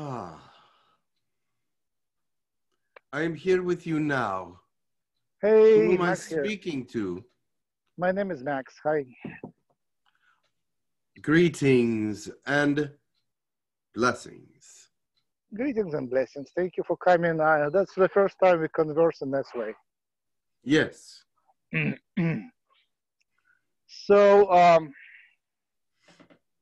I am here with you now. Hey, who am I speaking to? My name is Max. Hi. Greetings and blessings. Greetings and blessings. Thank you for coming. That's the first time we converse in this way. Yes. So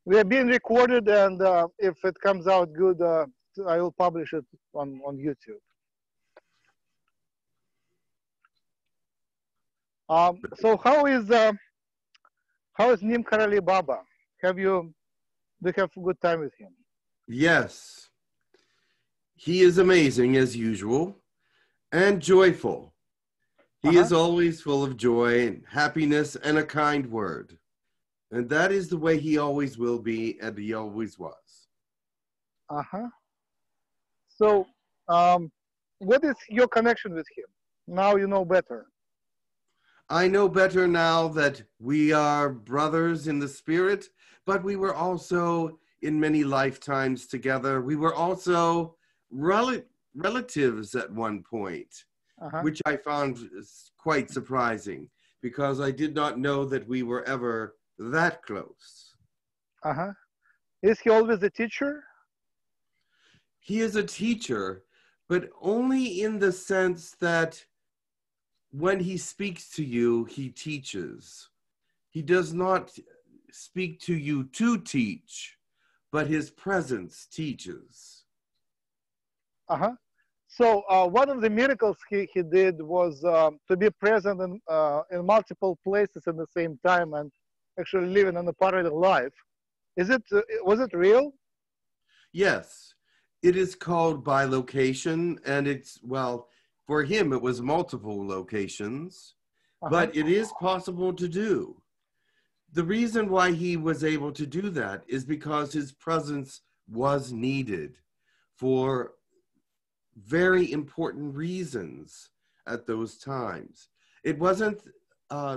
we are being recorded, and if it comes out good, I will publish it on YouTube. So how is Neem Karoli Baba? Do you have a good time with him? Yes. He is amazing as usual and joyful. He is always full of joy and happiness and a kind word. And that is the way he always will be, and he always was. So what is your connection with him? Now you know better. I know better now that we are brothers in the spirit, but we were also in many lifetimes together. We were also relatives at one point, which I found quite surprising because I did not know that we were ever that close. Is he always a teacher? He is a teacher, but only in the sense that when he speaks to you, he teaches. He does not speak to you to teach, but his presence teaches. So one of the miracles he did was to be present in multiple places at the same time and actually living in a parallel life. Was it real? Yes. It is called bilocation, and it's, well, for him, it was multiple locations, but it is possible to do. The reason why he was able to do that is because his presence was needed for very important reasons at those times. It wasn't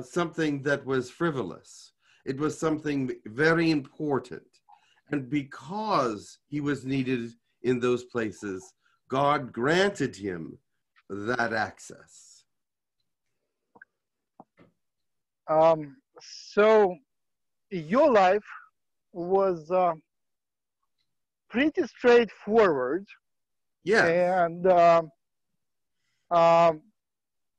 something that was frivolous. It was something very important. And because he was needed in those places, God granted him that access. So your life was pretty straightforward. Yeah. And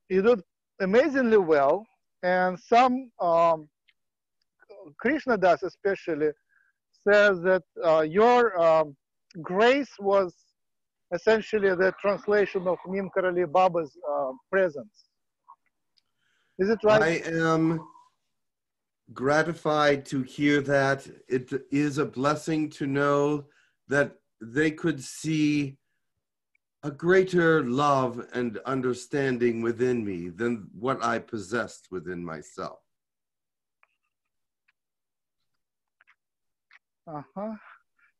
you did amazingly well. And some, Krishna Das especially, says that your grace was essentially the translation of Neem Karoli Baba's presence. Is it right? I am gratified to hear that. It is a blessing to know that they could see a greater love and understanding within me than what I possessed within myself.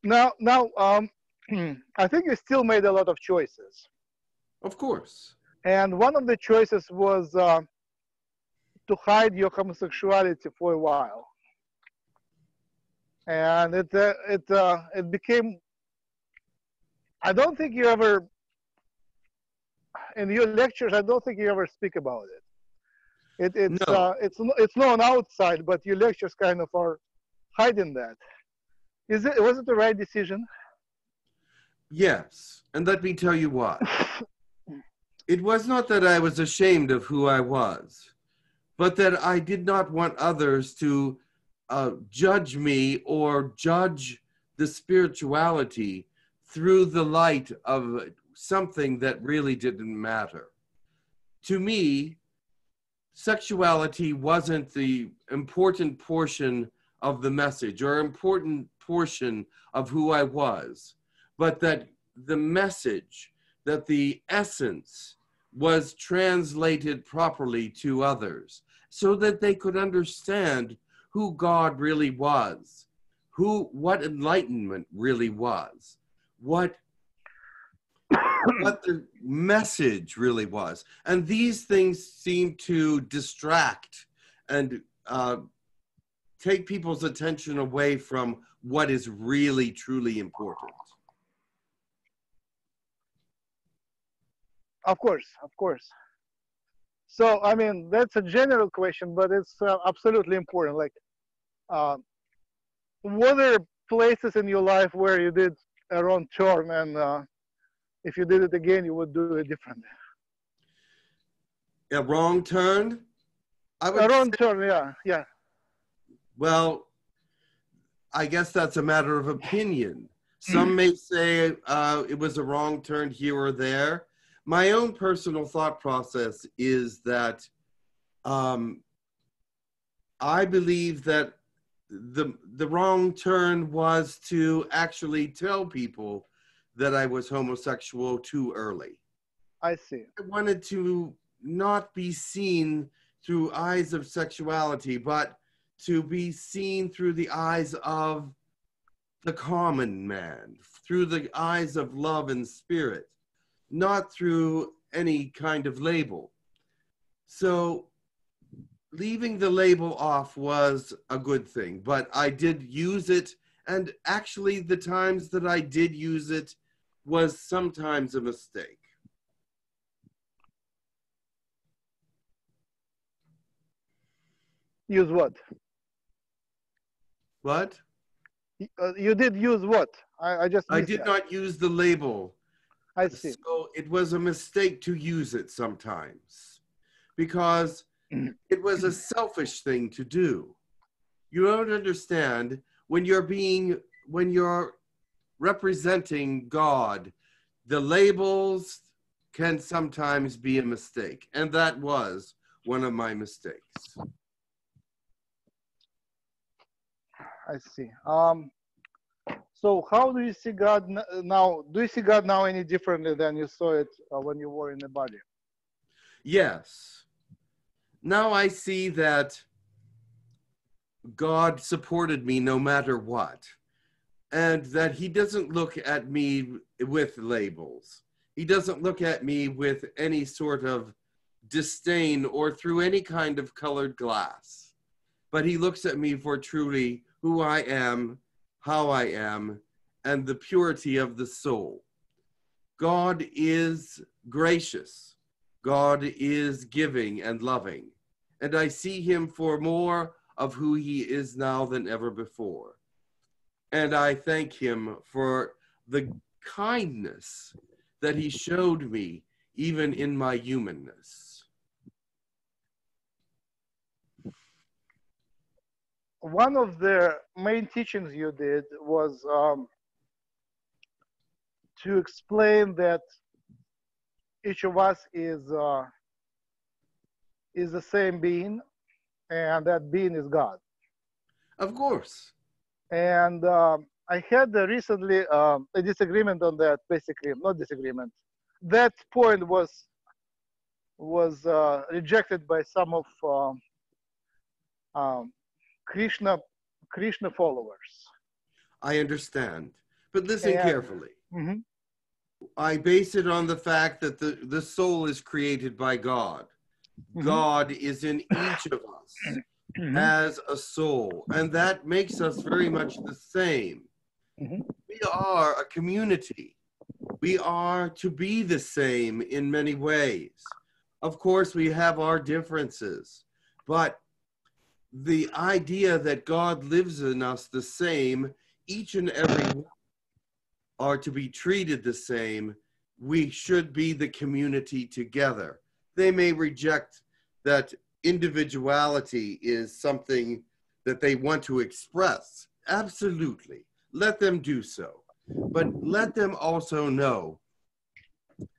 Now, I think you still made a lot of choices. Of course. And one of the choices was to hide your homosexuality for a while. And it became, I don't think you ever, in your lectures, I don't think you ever speak about it. No. It's known outside, but your lectures kind of are hiding that. Was it the right decision? Yes, and let me tell you why. It was not that I was ashamed of who I was, but that I did not want others to judge me or judge the spirituality through the light of something that really didn't matter. To me, sexuality wasn't the important portion of the message or important portion of who I was, but that the message, that the essence was translated properly to others so that they could understand who God really was, what enlightenment really was, what the message really was. And these things seem to distract and take people's attention away from what is really, truly important. Of course. So, I mean, that's a general question, but it's absolutely important. Like, what are places in your life where you did a wrong turn, and if you did it again, you would do it differently? A wrong turn? Yeah. Well, I guess that's a matter of opinion. Some may say it was a wrong turn here or there. My own personal thought process is that I believe that the wrong turn was to actually tell people that I was homosexual too early. I see. I wanted to not be seen through eyes of sexuality, but to be seen through the eyes of the common man, through the eyes of love and spirit, not through any kind of label. So leaving the label off was a good thing, but I did use it. And actually the times that I did use it was sometimes a mistake. Use what? What? You did use what? I did not use the label. I see. So it was a mistake to use it sometimes, because it was a selfish thing to do. You don't understand, when you're representing God, the labels can sometimes be a mistake. And that was one of my mistakes. I see. So how do you see God now? Do you see God now any differently than you saw it when you were in the body? Yes. Now I see that God supported me no matter what, and that he doesn't look at me with labels. He doesn't look at me with any sort of disdain or through any kind of colored glass, but he looks at me for truly who I am, how I am, and the purity of the soul. God is gracious. God is giving and loving. And I see him for more of who he is now than ever before. And I thank him for the kindness that he showed me, even in my humanness. One of the main teachings you did was to explain that each of us is the same being, and that being is God. Of course. And I had recently a disagreement on that, basically, not disagreement. That point was rejected by some of Krishna followers. I understand, but listen carefully. Mm-hmm. I base it on the fact that the soul is created by God. Mm-hmm. God is in each of us mm-hmm. as a soul, and that makes us very much the same. Mm-hmm. We are a community. We are to be the same in many ways. Of course, we have our differences, but the idea that God lives in us the same, each and every one are to be treated the same. We should be the community together. They may reject that individuality is something that they want to express. Absolutely. Let them do so. But let them also know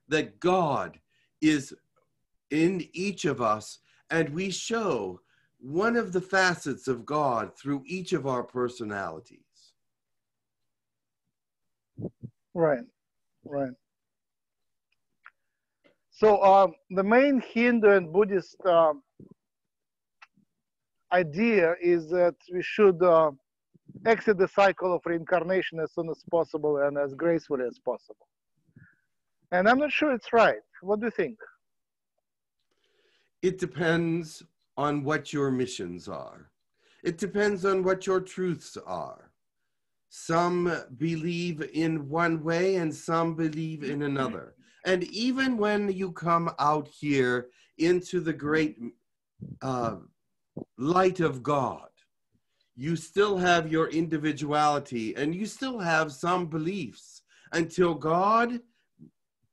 that God is in each of us, and we show one of the facets of God through each of our personalities. Right, right. So the main Hindu and Buddhist idea is that we should exit the cycle of reincarnation as soon as possible and as gracefully as possible. And I'm not sure it's right. What do you think? It depends on what your missions are. It depends on what your truths are. Some believe in one way and some believe in another. And even when you come out here into the great light of God, you still have your individuality and you still have some beliefs until God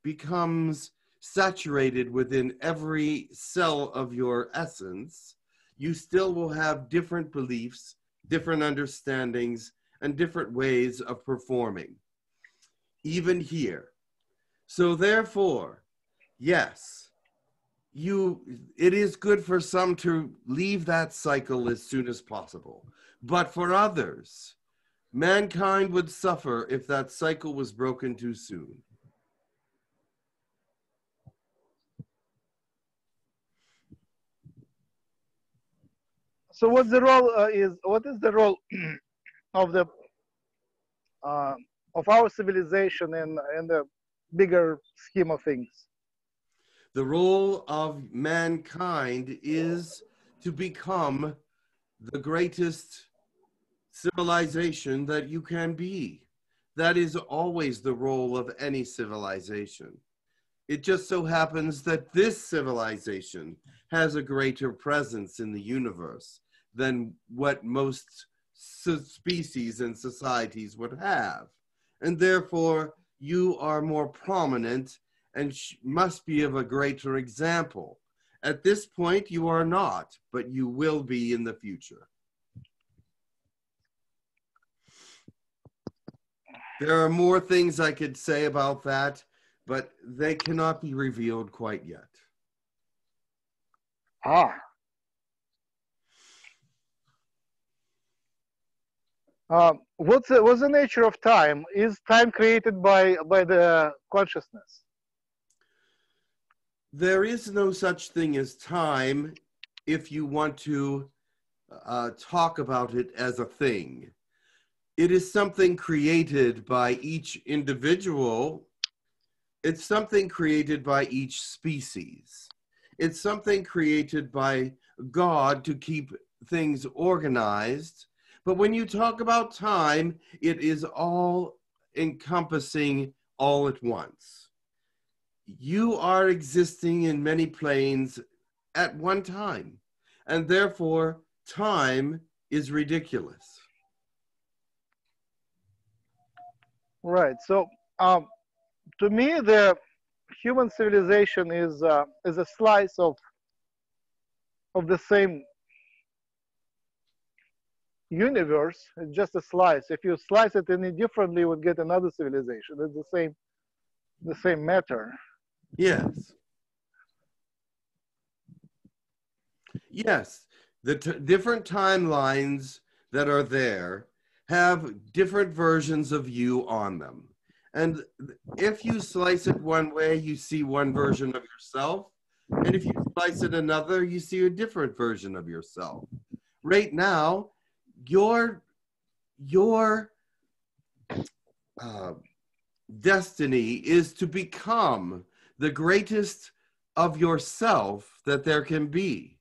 becomes saturated within every cell of your essence. You still will have different beliefs, different understandings, and different ways of performing, even here. So therefore, yes, it is good for some to leave that cycle as soon as possible. But for others, mankind would suffer if that cycle was broken too soon. So what's the role what is the role of the of our civilization in the bigger scheme of things? The role of mankind is to become the greatest civilization that you can be. That is always the role of any civilization. It just so happens that this civilization has a greater presence in the universe than what most species and societies would have. And therefore, you are more prominent and must be of a greater example. At this point, you are not, but you will be in the future. There are more things I could say about that, but they cannot be revealed quite yet. Ah. What's the nature of time? Is time created by the consciousness? There is no such thing as time if you want to talk about it as a thing. It is something created by each individual. It's something created by each species. It's something created by God to keep things organized. But when you talk about time, it is all encompassing all at once. You are existing in many planes at one time, and therefore time is ridiculous. Right. So to me, the human civilization is a slice of the same universe. It's just a slice. If you slice it any differently, you would get another civilization. It's the same matter. Yes. Yes. The different timelines that are there have different versions of you on them. And if you slice it one way, you see one version of yourself. And if you slice it another, you see a different version of yourself. Right now, your destiny is to become the greatest of yourself that there can be.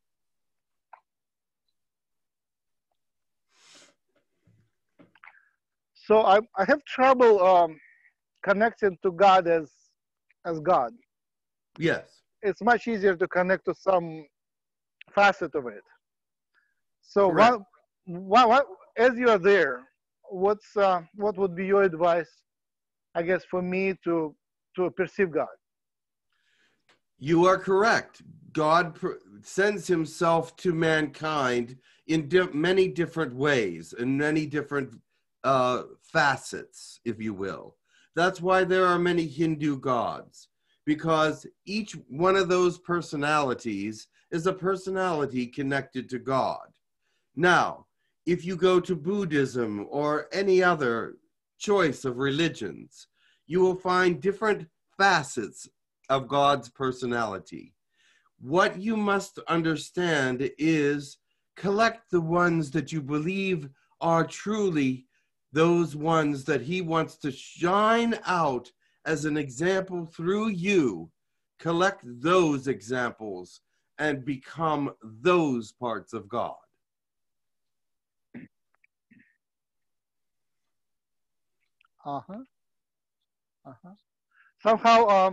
So I have trouble connecting to God as God. Yes. It's much easier to connect to some facet of it. So what, as you are there, what would be your advice, I guess, for me to perceive God? You are correct. God sends himself to mankind in many different ways, in many different facets, if you will. That's why there are many Hindu gods, because each one of those personalities is a personality connected to God. Now, if you go to Buddhism or any other choice of religions, you will find different facets of God's personality. What you must understand is collect the ones that you believe are truly those ones that he wants to shine out as an example through you. Collect those examples and become those parts of God. Somehow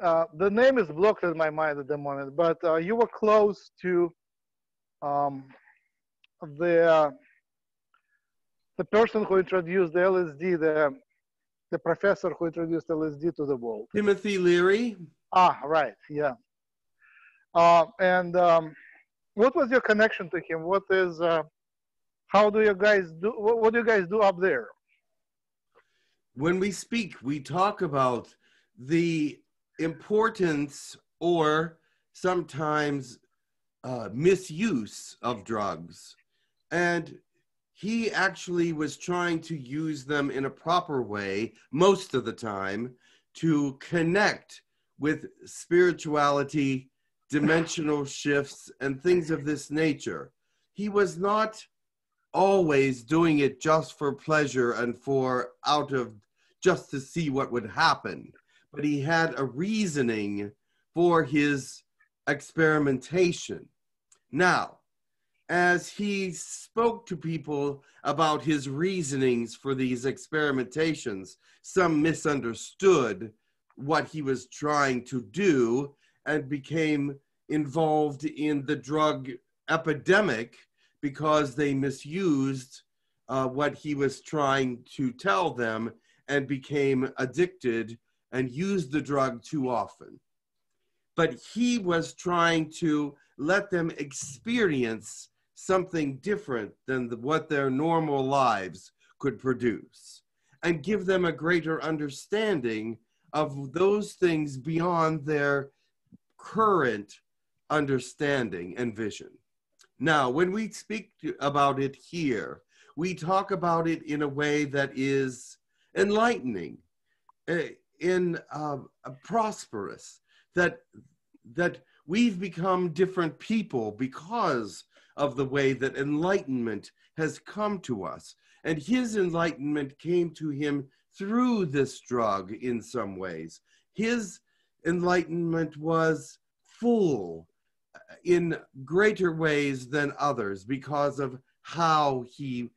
the name is blocked in my mind at the moment, but you were close to the person who introduced the LSD, the professor who introduced LSD to the world. Timothy Leary. Ah, right, yeah. What was your connection to him? What is, how do you guys do, what do you guys do up there? When we speak, we talk about the importance or sometimes misuse of drugs. And he actually was trying to use them in a proper way, most of the time, to connect with spirituality, dimensional shifts, and things of this nature. He was not always doing it just for pleasure and for out of just to see what would happen, but he had a reasoning for his experimentation. Now, as he spoke to people about his reasonings for these experimentations, some misunderstood what he was trying to do and became involved in the drug epidemic because they misused what he was trying to tell them and became addicted and used the drug too often. But he was trying to let them experience something different than what their normal lives could produce and give them a greater understanding of those things beyond their current understanding and vision. Now, when we speak about it here, we talk about it in a way that is enlightening, prosperous, that we've become different people because of the way that enlightenment has come to us. And his enlightenment came to him through this drug in some ways. His enlightenment was full in greater ways than others because of how he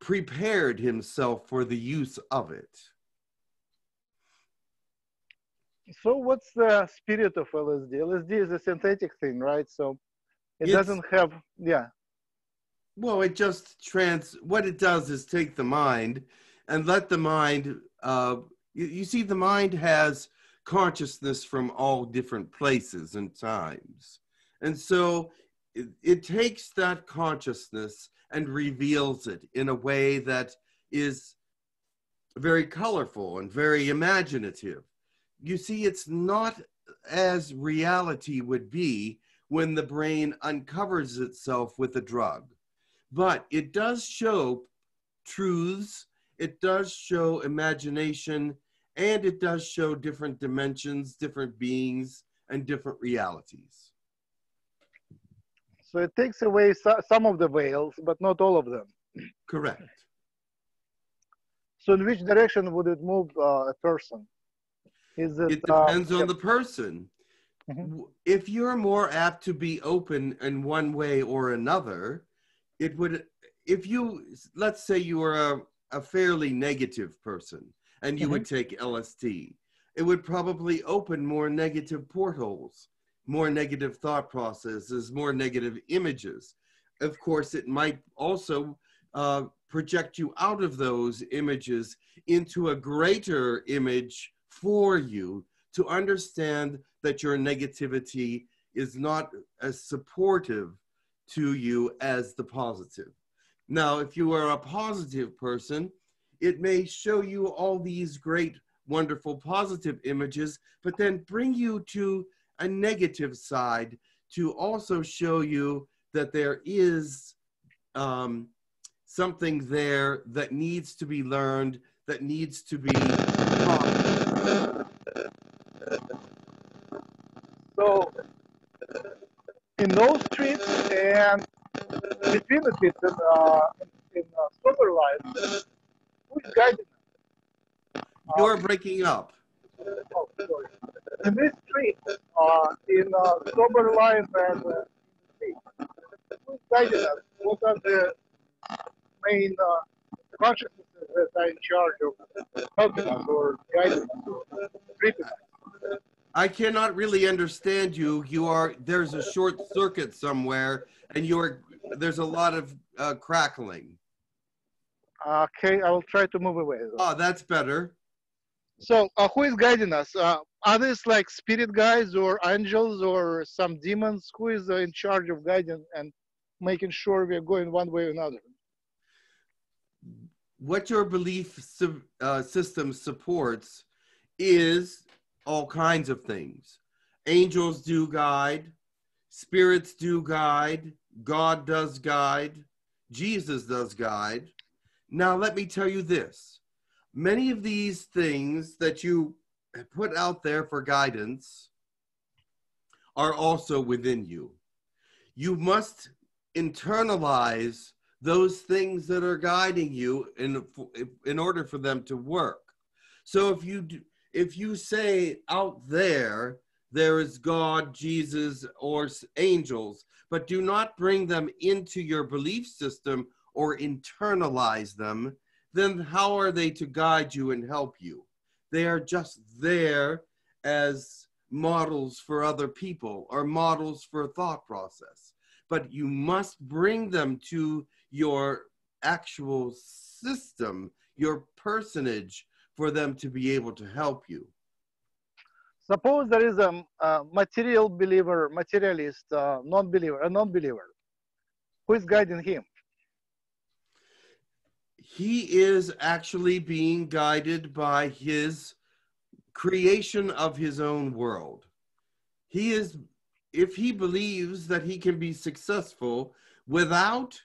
prepared himself for the use of it. So what's the spirit of LSD? LSD is a synthetic thing, right? So it doesn't have, yeah. Well, it just what it does is take the mind and let the mind, you see, the mind has consciousness from all different places and times. And so it takes that consciousness and reveals it in a way that is very colorful and very imaginative. You see, it's not as reality would be when the brain uncovers itself with a drug, but it does show truths, it does show imagination, and it does show different dimensions, different beings, and different realities. So it takes away some of the veils, but not all of them. Correct. So in which direction would it move a person? Is it depends on the person. Mm-hmm. If you're more apt to be open in one way or another, it would, if you, let's say you are a fairly negative person, and you would take LSD, it would probably open more negative portholes, more negative thought processes, more negative images. Of course, it might also project you out of those images into a greater image for you to understand that your negativity is not as supportive to you as the positive. Now, if you are a positive person, it may show you all these great, wonderful, positive images, but then bring you to a negative side to also show you that there is something there that needs to be learned, that needs to be taught. So, in those streets and between the streets and in sober life, you're breaking up. Oh, sorry. In this street, in sober life and who's guiding us? What are the main consciousnesses that are in charge of helping us or guiding us or treating us. I cannot really understand you. You are, there's a short circuit somewhere, and you're, there's a lot of crackling. Okay, I will try to move away. Though. Oh, that's better. So, who is guiding us? Others like spirit guides or angels or some demons? Who is in charge of guiding and making sure we are going one way or another? What your belief system supports is all kinds of things. Angels do guide, spirits do guide, God does guide, Jesus does guide. Now, let me tell you this. Many of these things that you put out there for guidance are also within you. You must internalize those things that are guiding you in order for them to work. So if you do, if you say out there, there is God, Jesus, or angels, but do not bring them into your belief system or internalize them, then how are they to guide you and help you? They are just there as models for other people or models for a thought process. But you must bring them to your actual system, your personage, for them to be able to help you. Suppose there is a material believer, materialist, a non-believer. Who is guiding him? He is actually being guided by his creation of his own world. He is, if he believes that he can be successful without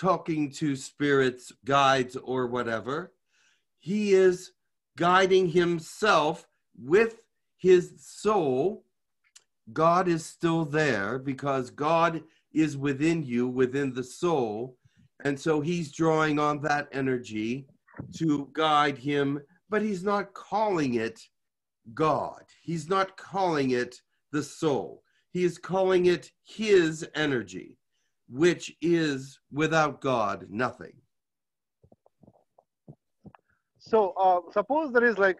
talking to spirits, guides, or whatever, he is guiding himself with his soul. God is still there because God is within you, within the soul. And so he's drawing on that energy to guide him, but he's not calling it God. He's not calling it the soul. He is calling it his energy, which is without God, nothing. So suppose there is like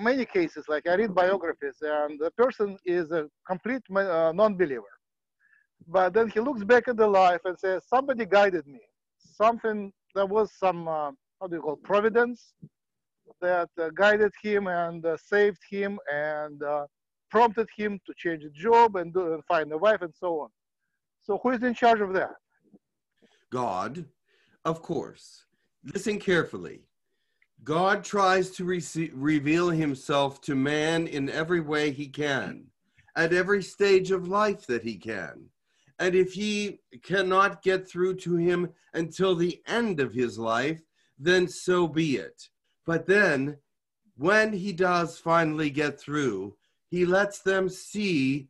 many cases, like I read biographies and the person is a complete non-believer. But then he looks back at the life and says, somebody guided me. Something, there was some, how do you call it, providence that guided him and saved him and prompted him to change a job and, find a wife and so on. So who is in charge of that? God, of course. Listen carefully. God tries to reveal himself to man in every way he can, at every stage of life that he can. And if he cannot get through to him until the end of his life, then so be it. But then, when he does finally get through, he lets them see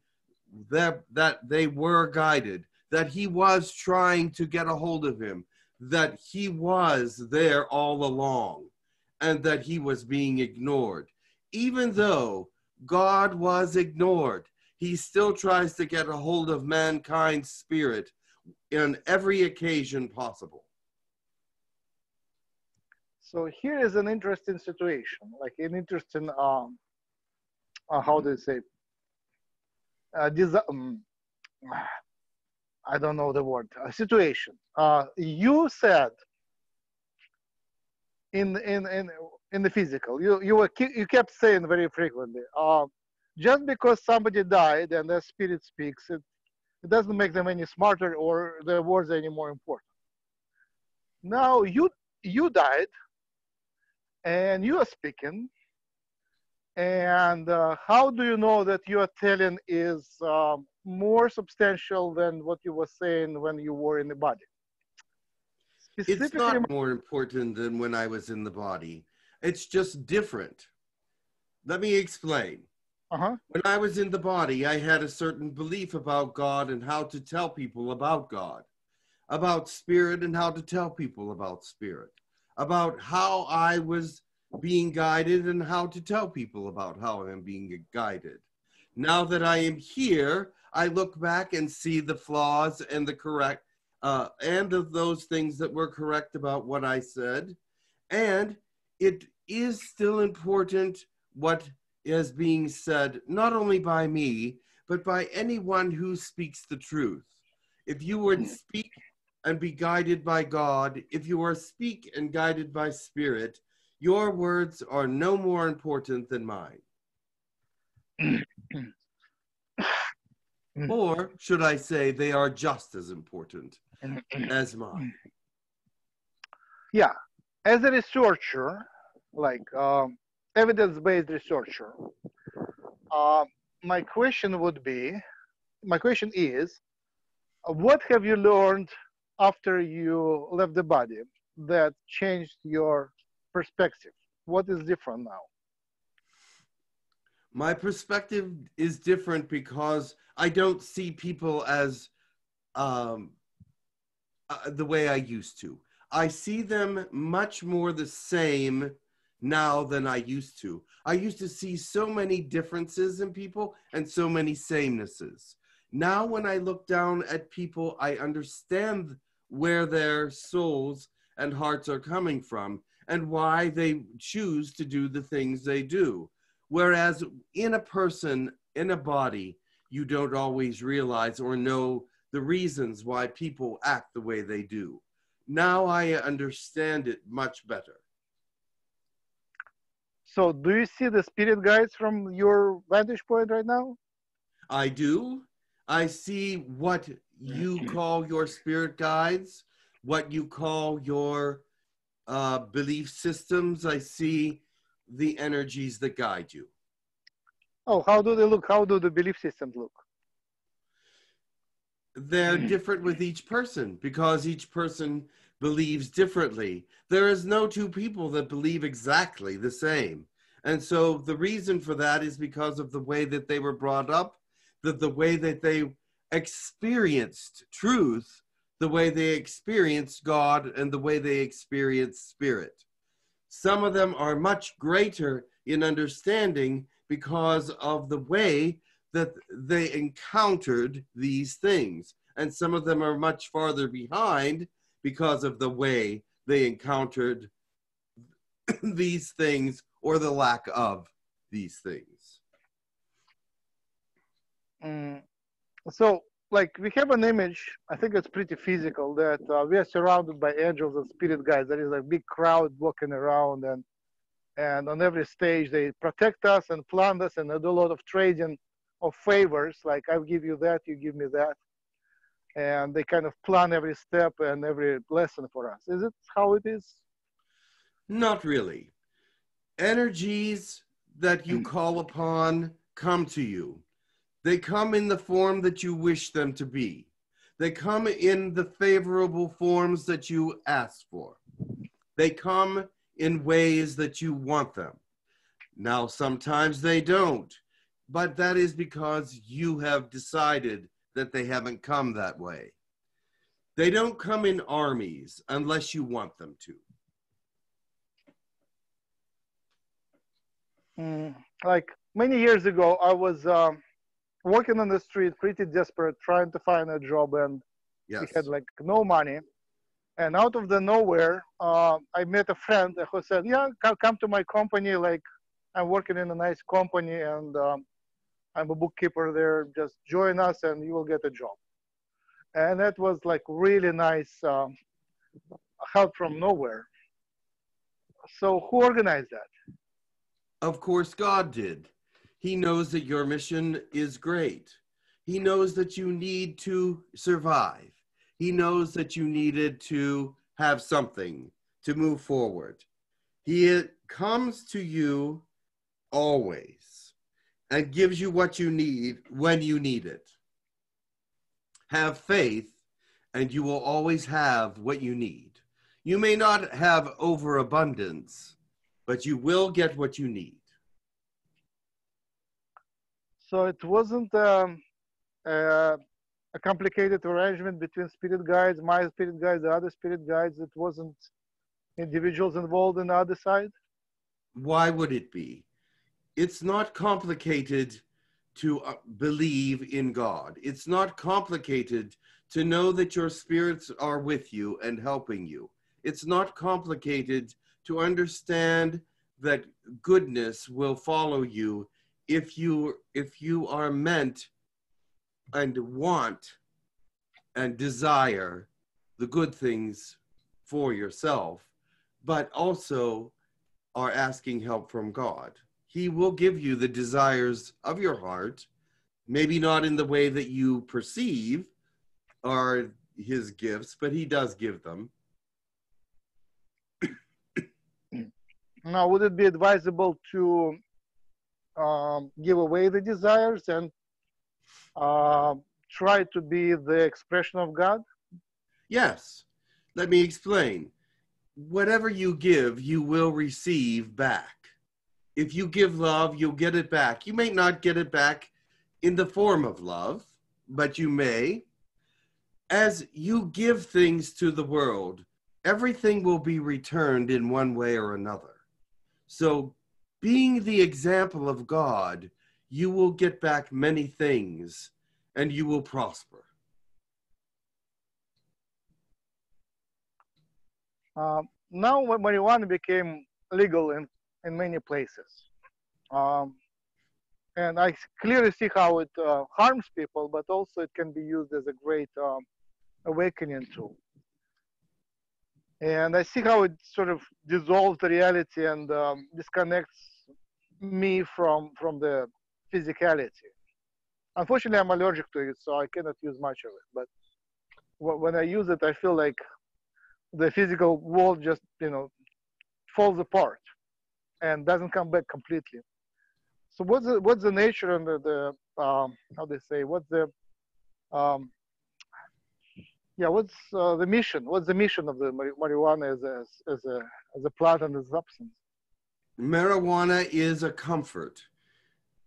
that they were guided, that he was trying to get a hold of him, that he was there all along, and that he was being ignored. Even though God was ignored, he still tries to get a hold of mankind's spirit on every occasion possible. So here is an interesting situation, like an interesting, how do you say, I don't know the word, situation. You said, in the physical, you kept saying very frequently, just because somebody died and their spirit speaks, it doesn't make them any smarter or their words any more important. Now you died, and you are speaking, and how do you know that you are telling is more substantial than what you were saying when you were in the body? It's not more important than when I was in the body. It's just different. Let me explain. When I was in the body, I had a certain belief about God and how to tell people about God, about spirit and how to tell people about spirit, about how I was being guided and how to tell people about how I'm being guided. Now that I am here, I look back and see the flaws and the correct, and of those things that were correct about what I said, And it is still important what is being said, not only by me, but by anyone who speaks the truth. If you would speak and be guided by God, if you are speak and guided by Spirit, your words are no more important than mine. Or should I say they are just as important as mine? Yeah, as a researcher, like evidence-based researcher, my question is, what have you learned after you left the body that changed your perspective? What is different now? My perspective is different because I don't see people as the way I used to. I see them much more the same now than I used to. I used to see so many differences in people and so many samenesses. Now when I look down at people, I understand where their souls and hearts are coming from and why they choose to do the things they do. Whereas in a person, in a body, you don't always realize or know the reasons why people act the way they do. Now I understand it much better. So do you see the spirit guides from your vantage point right now? I do. I see what you call your spirit guides, what you call your belief systems. I see the energies that guide you. Oh, how do they look? How do the belief systems look? They're different with each person because each person believes differently. There is no two people that believe exactly the same. And so the reason for that is because of the way that they were brought up, that the way that they experienced truth, the way they experienced God, and the way they experienced spirit. Some of them are much greater in understanding because of the way that they encountered these things. And some of them are much farther behind because of the way they encountered these things or the lack of these things. So, like, we have an image, I think it's pretty physical, that we are surrounded by angels and spirit guides. There is a big crowd walking around, and on every stage they protect us and plant us, and they do a lot of trading of favors, like I'll give you that, you give me that. And they kind of plan every step and every lesson for us. Is it how it is? Not really. Energies that you call upon come to you. They come in the form that you wish them to be. They come in the favorable forms that you ask for. They come in ways that you want them. Now, sometimes they don't, but that is because you have decided that they haven't come that way. They don't come in armies unless you want them to. Like many years ago, I was walking on the street, pretty desperate, trying to find a job, and yes, we had like no money. And out of the nowhere, I met a friend who said, yeah, come to my company. Like, I'm working in a nice company, and I'm a bookkeeper there. Just join us and you will get a job. And that was like really nice help from nowhere. So who organized that? Of course, God did. He knows that your mission is great. He knows that you need to survive. He knows that you needed to have something to move forward. He comes to you always and gives you what you need when you need it. Have faith and you will always have what you need. You may not have overabundance, but you will get what you need. So it wasn't a complicated arrangement between spirit guides, my spirit guides, the other spirit guides. It wasn't individuals involved on the other side? Why would it be? It's not complicated to believe in God. It's not complicated to know that your spirits are with you and helping you. It's not complicated to understand that goodness will follow you if you are meant and want and desire the good things for yourself, but also are asking help from God. He will give you the desires of your heart, maybe not in the way that you perceive are his gifts, but he does give them. Now, would it be advisable to give away the desires and try to be the expression of God? Yes. Let me explain. Whatever you give, you will receive back. If you give love, you'll get it back. You may not get it back in the form of love, but you may. As you give things to the world, everything will be returned in one way or another. So being the example of God, you will get back many things and you will prosper. Now marijuana became legal in many places. And I clearly see how it harms people, but also it can be used as a great awakening tool. And I see how it sort of dissolves the reality and disconnects me from the physicality. Unfortunately, I'm allergic to it, so I cannot use much of it. But when I use it, I feel like the physical world just, you know, falls apart and doesn't come back completely. So what's the nature and what's the mission? What's the mission of the marijuana as a plant and a substance? Marijuana is a comfort,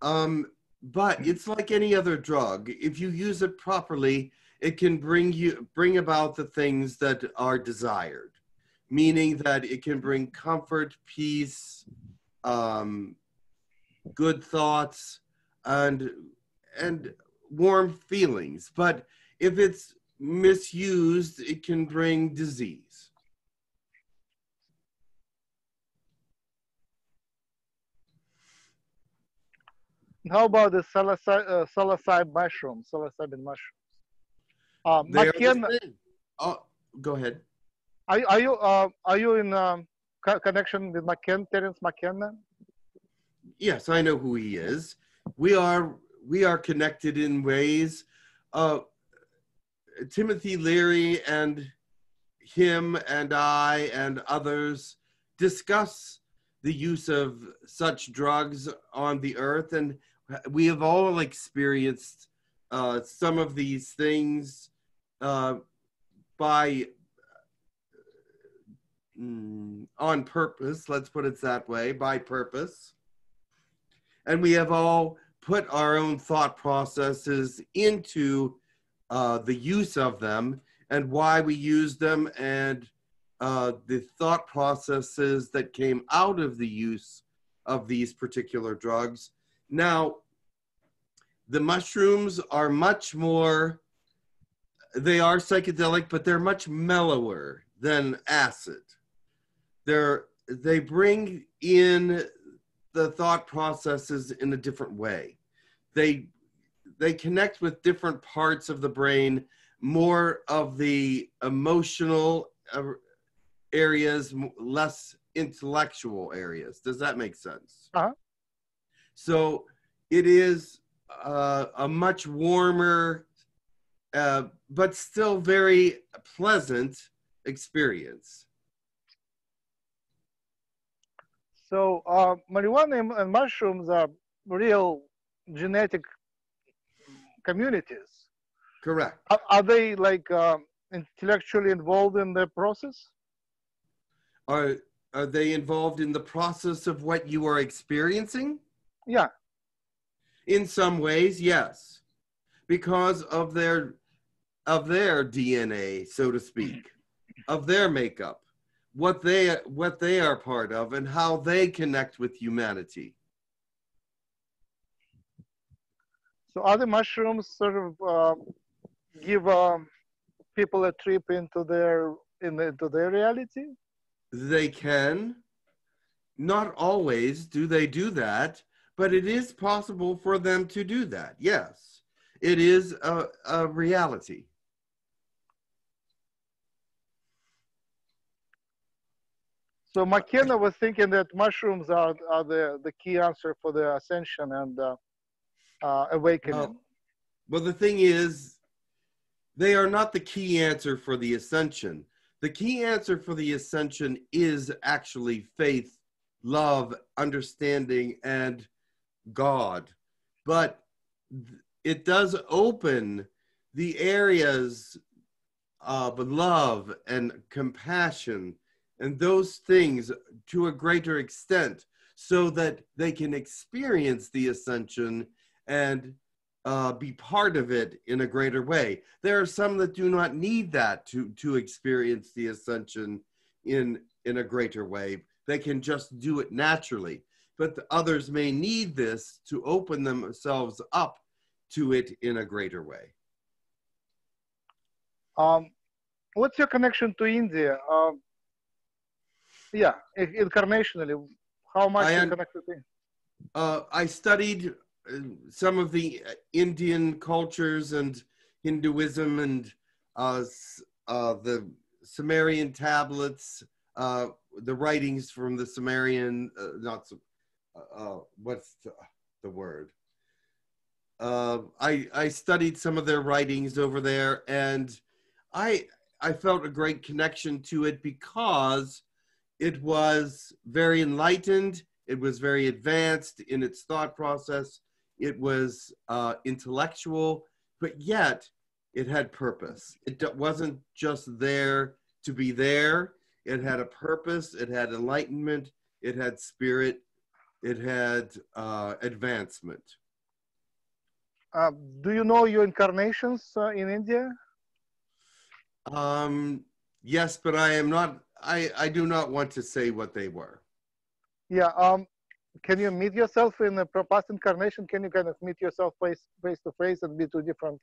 but it's like any other drug. If you use it properly, it can bring about the things that are desired, meaning that it can bring comfort, peace, good thoughts, and warm feelings. But if it's misused, it can bring disease. How about the psilocybin mushroom? Psilocybin mushrooms. McKenna, oh, go ahead. Are you in connection with Terence McKenna? Yes, I know who he is. We are connected in ways. Timothy Leary and him and I and others discuss the use of such drugs on the earth, and we have all experienced some of these things on purpose, let's put it that way, by purpose. And we have all put our own thought processes into the use of them and why we use them, and the thought processes that came out of the use of these particular drugs. Now, the mushrooms are much more, they are psychedelic, but they're much mellower than acid. They bring in the thought processes in a different way. They connect with different parts of the brain, more of the emotional areas, less intellectual areas. Does that make sense? Uh-huh. So it is a much warmer, but still very pleasant experience. So marijuana and mushrooms are real genetic communities. Correct. Are they like intellectually involved in the process? Are they involved in the process of what you are experiencing? Yeah. In some ways, yes, because of their DNA, so to speak, of their makeup, what they are part of, and how they connect with humanity. So, other mushrooms sort of give people a trip into their into their reality? They can. Not always do they do that, but it is possible for them to do that. Yes, it is a reality. So McKenna was thinking that mushrooms are the key answer for the ascension and awakening. Well, the thing is, they are not the key answer for the ascension. The key answer for the ascension is actually faith, love, understanding, and God. But it does open the areas of love and compassion and those things to a greater extent so that they can experience the ascension and be part of it in a greater way. There are some that do not need that to experience the ascension in a greater way. They can just do it naturally, but the others may need this to open themselves up to it in a greater way. What's your connection to India? Yeah, incarnationally, how much you connected to? I studied some of the Indian cultures and Hinduism and the Sumerian tablets, the writings from the Sumerian, what's the word? I studied some of their writings over there, and I felt a great connection to it because it was very enlightened. It was very advanced in its thought process. It was intellectual, but yet it had purpose. It wasn't just there to be there. It had a purpose. It had enlightenment. It had spirit. It had advancement. Do you know your incarnations in India? Yes, but I am not... I do not want to say what they were. Yeah. Can you meet yourself in a past incarnation? Can you kind of meet yourself face to face and be two different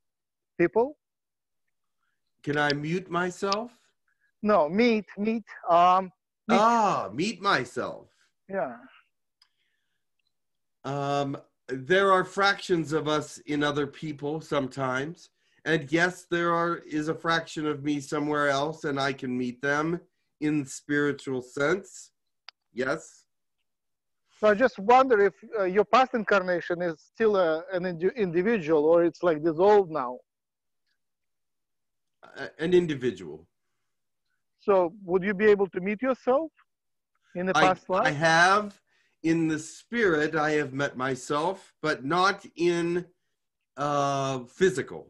people? Can I mute myself? No, meet. Meet myself. Yeah. There are fractions of us in other people sometimes. And yes, there is a fraction of me somewhere else, and I can meet them. In spiritual sense, yes. So I just wonder if your past incarnation is still an individual, or it's like dissolved now. An individual. So would you be able to meet yourself in the past life? I have. In the spirit, I have met myself, but not in physical.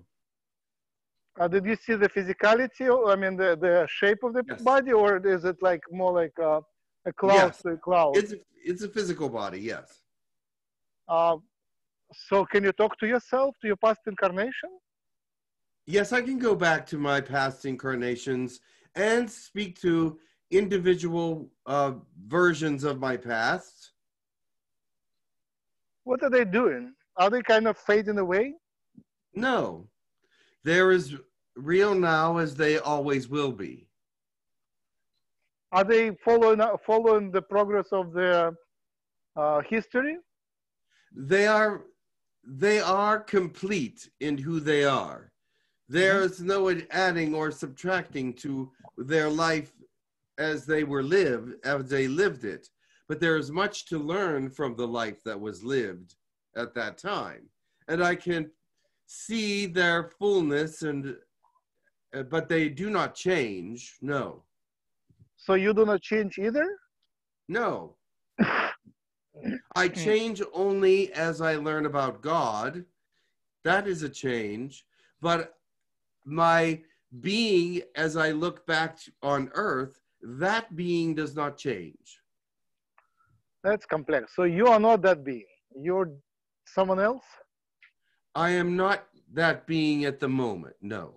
Did you see the physicality, the shape of the yes. body, or is it like more like a cloud yes. to a cloud? It's a physical body, yes. So can you talk to yourself, to your past incarnation? Yes, I can go back to my past incarnations and speak to individual versions of my past. What are they doing? Are they kind of fading away? No. They're as real now as they always will be. Are they following the progress of their history? They are complete in who they are. There is no adding or subtracting to their life as they were lived, as they lived it. But there is much to learn from the life that was lived at that time. And I can see their fullness, and but they do not change. No. So you do not change either? No. I change only as I learn about God. That is a change. But my being, as I look back on earth, that being does not change. That's complex. So you are not that being. You're someone else? I am not that being at the moment, no.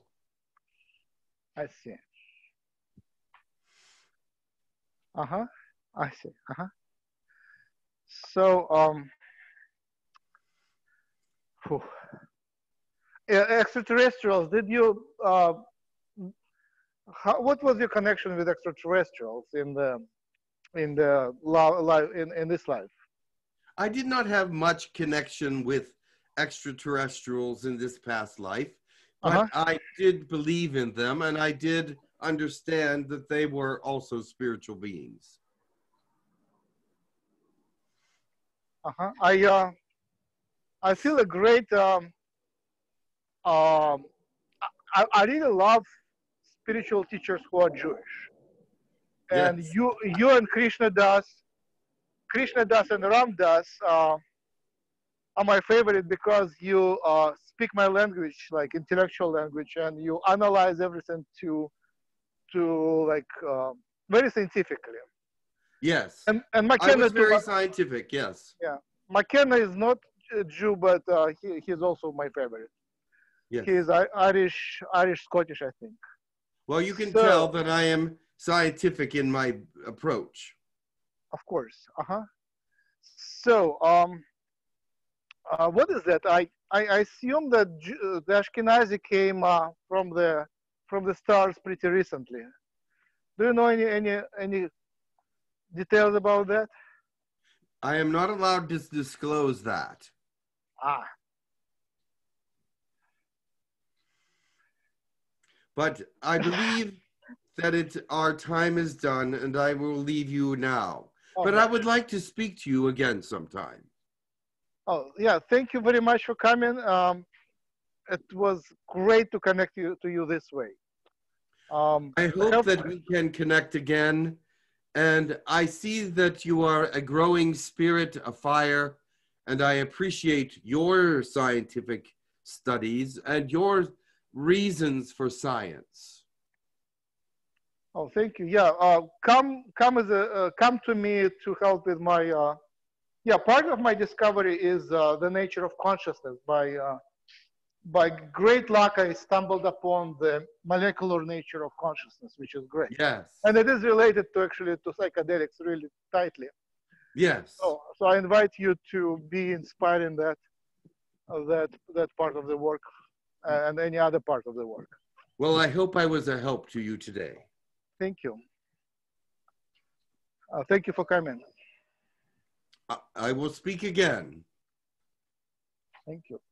I see. Uh-huh, I see, uh-huh. So, extraterrestrials, did you what was your connection with extraterrestrials in this life? I did not have much connection with extraterrestrials in this past life, but I did believe in them, and I did understand that they were also spiritual beings. I feel a great, I really love spiritual teachers who are Jewish. And yes. you and Krishna Das and Ram Dass are my favorite, because you speak my language, like intellectual language, and you analyze everything to very scientifically. Yes. And McKenna is very scientific. Yes. Yeah. McKenna is not a Jew, but he's also my favorite. Yes. He's Irish Scottish, I think. Well, you can tell that I am scientific in my approach. Of course. So, what is that? I assume that the Ashkenazi came from the stars pretty recently. Do you know any details about that? I am not allowed to disclose that. Ah. But I believe that our time is done, and I will leave you now. Oh, but I would like to speak to you again sometime. Oh, yeah. Thank you very much for coming. It was great to connect to you this way. I hope that we can connect again. And I see that you are a growing spirit, a fire, and I appreciate your scientific studies and your reasons for science. Oh, thank you. Yeah, come to me to help with my. Part of my discovery is the nature of consciousness. By great luck, I stumbled upon the molecular nature of consciousness, which is great. Yes. And it is related to psychedelics really tightly. Yes. So I invite you to be inspired in that part of the work and any other part of the work. Well, I hope I was a help to you today. Thank you. Thank you for coming. I will speak again. Thank you.